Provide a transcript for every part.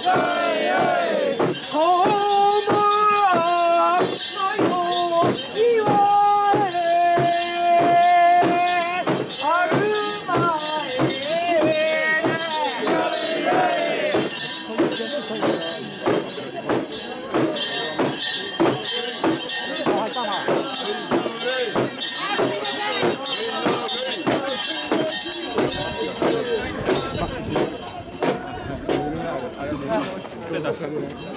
ちょっと待っ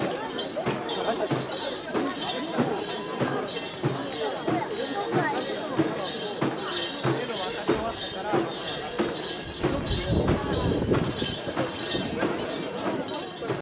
て。